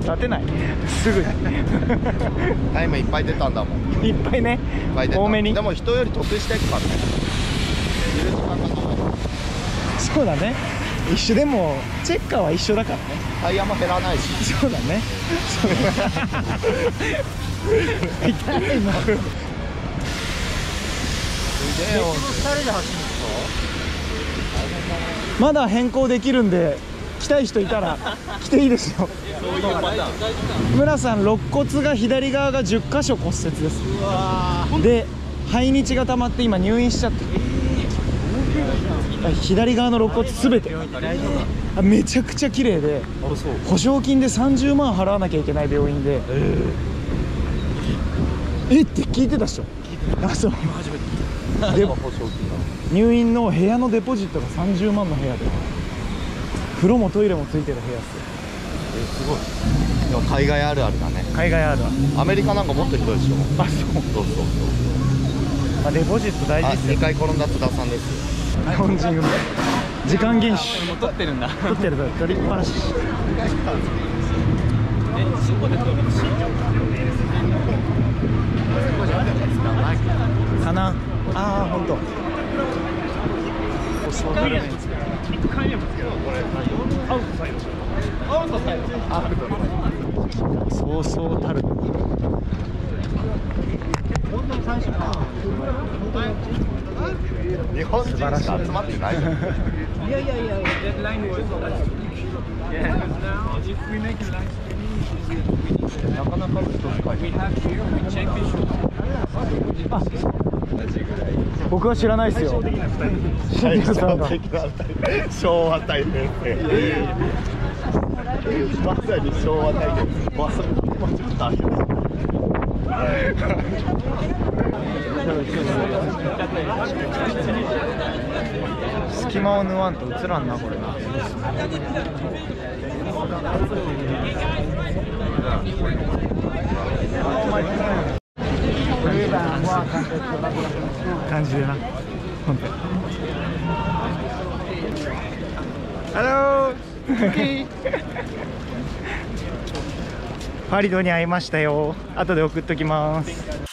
立てないすぐにタイムいっぱい出たんだもん。いっぱいね、いっぱい出た。多めにでも人より得したいからね。そうだね、一緒でもチェッカーは一緒だからね。タイヤも減らないし。そうだね、そう痛いな。すげえ2人で走るんですか。まだ変更できるんで来たい人いたら来ていいですよ。村さん、肋骨が左側が10箇所骨折です。で、排日が溜まって今入院しちゃって、左側の肋骨すべてめちゃくちゃ綺麗で、保証金で30万払わなきゃいけない病院で、えって聞いてたっしょ。あ、そう。で入院の部屋のデポジットが30万の部屋で、風呂もトイレもついてる部屋っす。すごい。でも海外あるあるだね。海外あるある。アメリカなんかもっとひどいでしょ。あ、そうそうそうそう。まあデポジット大事ですよ。2回転んだ津田さんです。日本人組。時間厳守。もう取ってるんだ。取ってる。取りっぱなし。かな。ああ、本当。そうそうたる。日本人しか集まってない。いやいやいや。なかなか深い。あ。僕は知らないですよ。昭和大変。まさに昭和大変。隙間を縫わんと映らんな、これな。感じでな。本当。Hello! Cookie! ファリドに会いましたよ。後で送っときます。